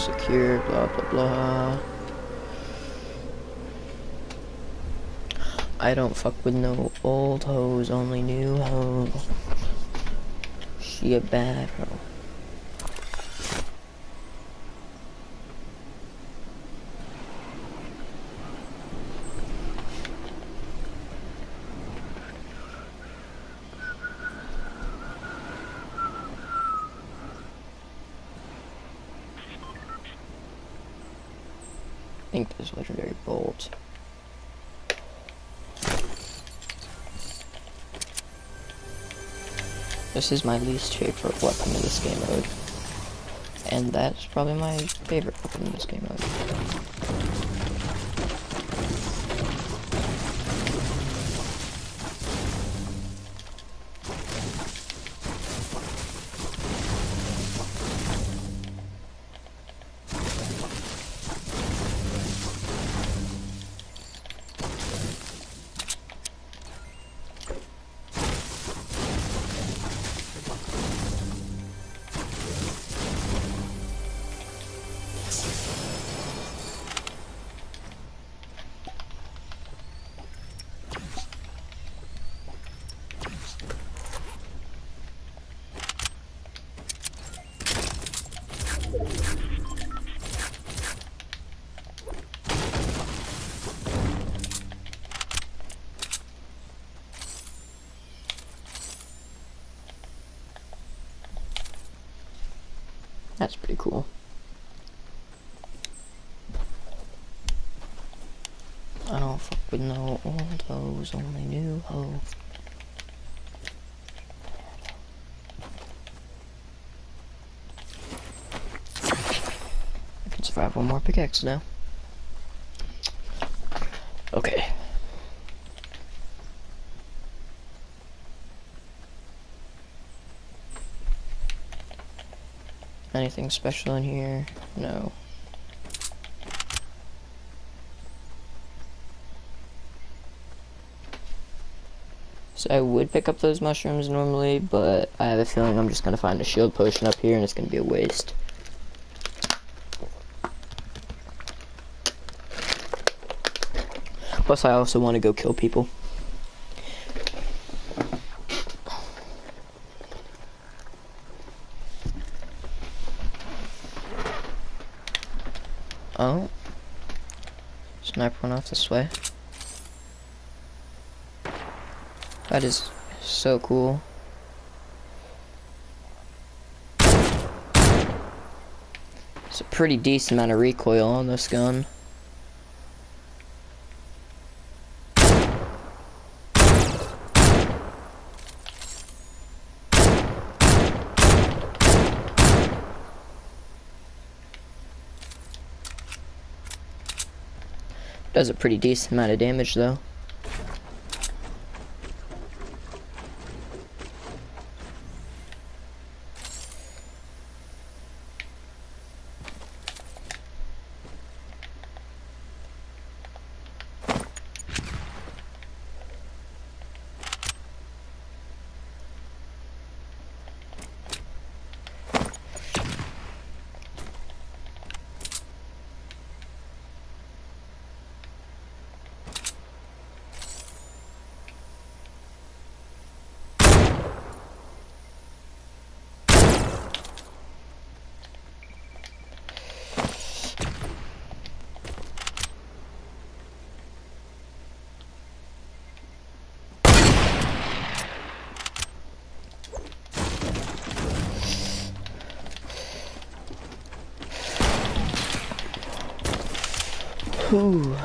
secure, blah blah blah. I don't fuck with no old hoes, only new hoes. She a bad hoe. I think there's legendary bolts. This is my least favorite weapon in this game mode. And that's probably my favorite weapon in this game mode. That's pretty cool. I don't fuck with no old hoes, only new hoes. I can survive one more pickaxe now. Okay. Anything special in here? No. So I would pick up those mushrooms normally, but I have a feeling I'm just gonna find a shield potion up here and it's gonna be a waste. Plus I also want to go kill people. Oh, sniper went off this way. That is so cool. It's a pretty decent amount of recoil on this gun. Does a pretty decent amount of damage though. Ooh.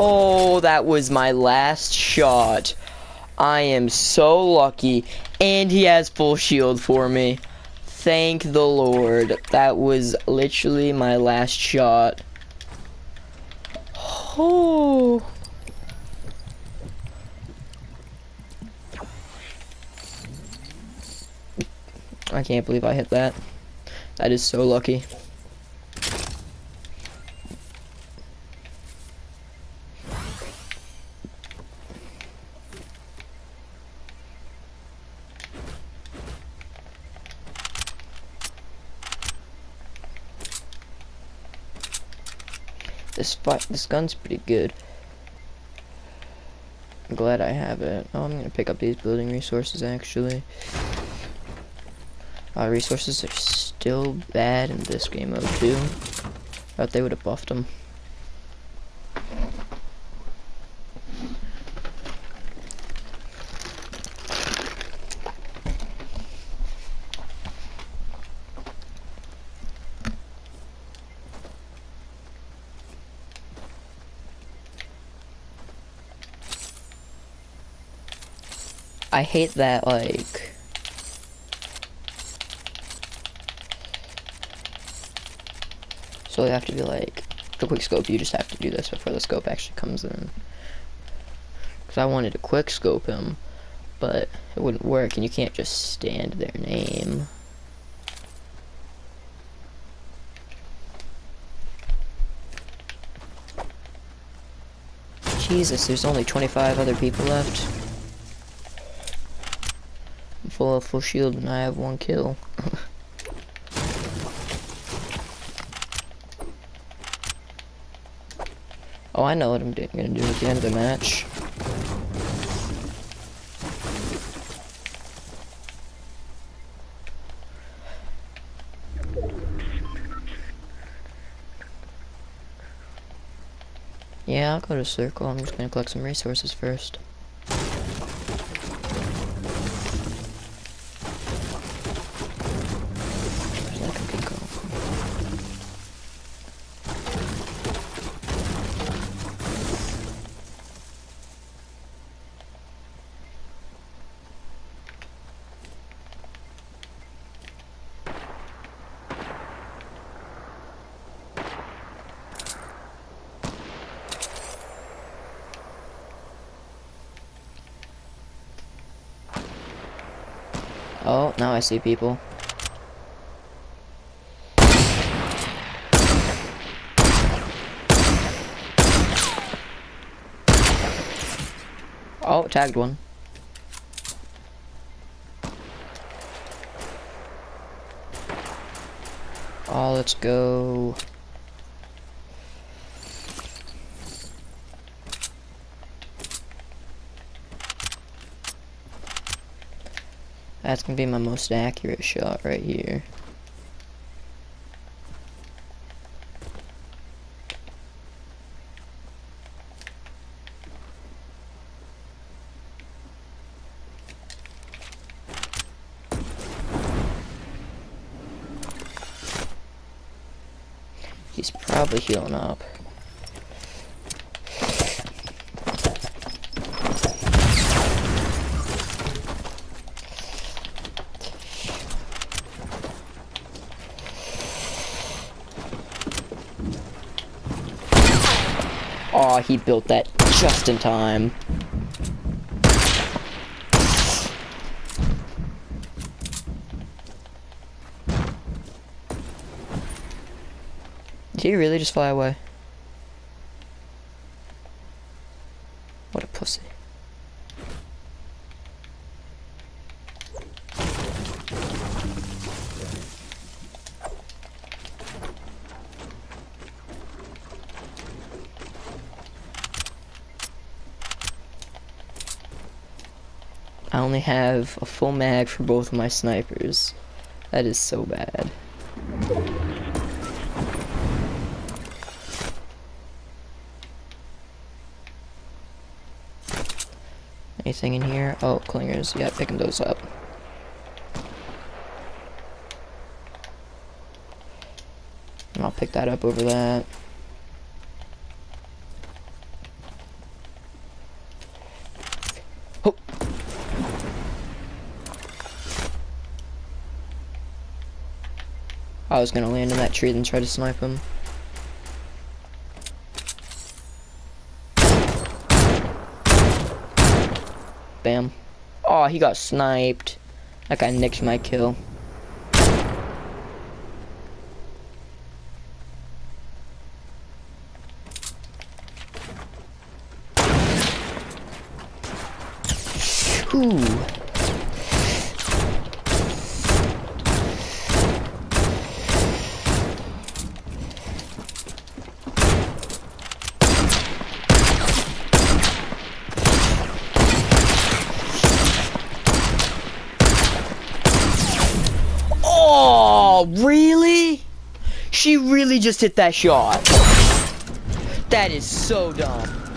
Oh, that was my last shot. I am so lucky. And he has full shield for me. Thank the Lord. That was literally my last shot. Oh. I can't believe I hit that. That is so lucky. This gun's pretty good. I'm glad I have it. Oh, I'm gonna pick up these building resources actually. Resources are still bad in this game mode too. I thought they would have buffed them. I hate that, like, so you have to be like, the quick scope, you just have to do this before the scope actually comes in. Because I wanted to quick scope him, but it wouldn't work, and you can't just stand their name. Jesus, there's only 25 other people left. Full shield, and I have one kill. Oh, I know what I'm gonna do at the end of the match. Yeah, I'll go to circle. I'm just gonna collect some resources first. Oh, now I see people. Oh, tagged one. Oh, let's go. That's gonna be my most accurate shot right here. He's probably healing up. Aw, he built that just in time. Did he really just fly away? What a pussy. I only have a full mag for both of my snipers. That is so bad. Anything in here? Oh, clingers. Yeah, picking those up. And I'll pick that up over that. I was gonna land on that tree and try to snipe him. Bam. Oh, he got sniped. That guy nicked my kill. Ooh. Oh, really? She really just hit that shot. That is so dumb.